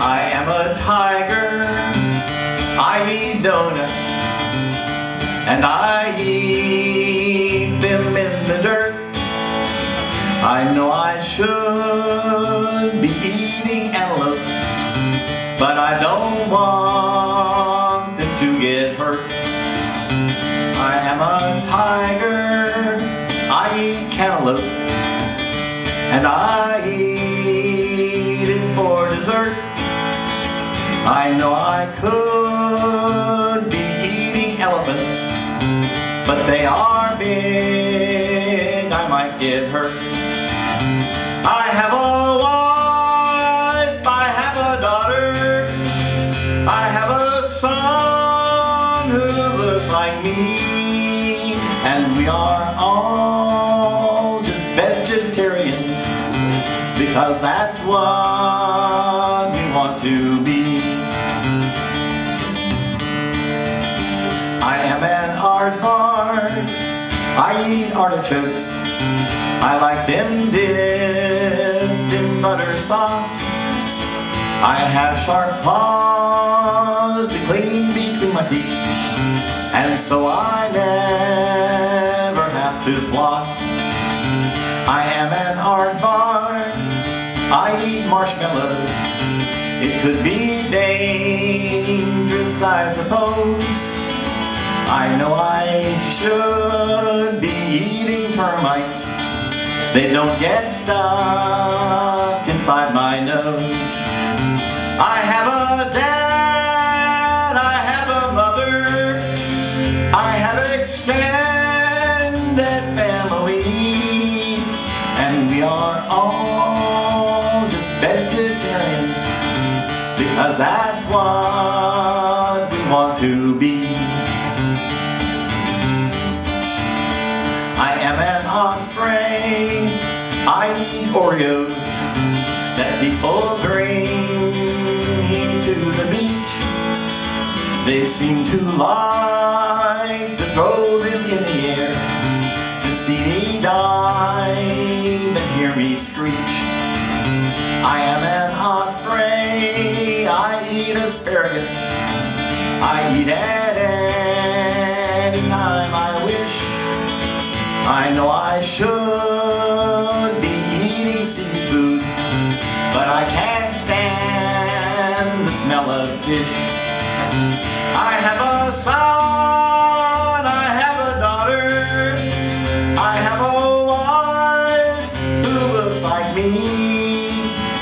I am a tiger, I eat donuts, and I eat them in the dirt. I know I should be eating antelope, but I don't want them to get hurt. I am a tiger, I eat cantaloupe, and I eat it for dessert. I know I could be eating elephants, but they are big, I might get hurt. I have a wife, I have a daughter, I have a son who looks like me, and we are all just vegetarians, because that's what we want to be. I am an art. I eat artichokes. I like them dipped in butter sauce. I have sharp paws to clean between my teeth, and so I never have to floss. I am an aardvark. I eat marshmallows. It could be dangerous, I suppose. I know I should be eating termites. They don't get stuck inside my nose. I have a dad, I have a mother, I have an extended family, and we are all just vegetarians, because that's what we want to be. I am an osprey, I eat Oreos that people bring to the beach. They seem to like to throw them in the air, to see me dive and hear me screech. I am an osprey, I eat asparagus, I eat at any time I wish. I know I should be eating seafood, but I can't stand the smell of fish. I have a son, I have a daughter, I have a wife who looks like me,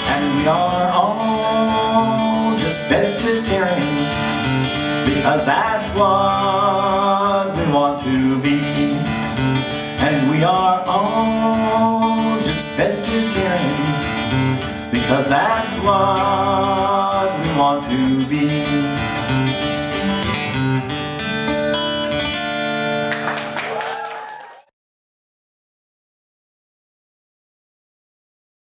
and we are all just vegetarians, because that's what we want to be. And we are all just vegetarians, because that's what we want to be.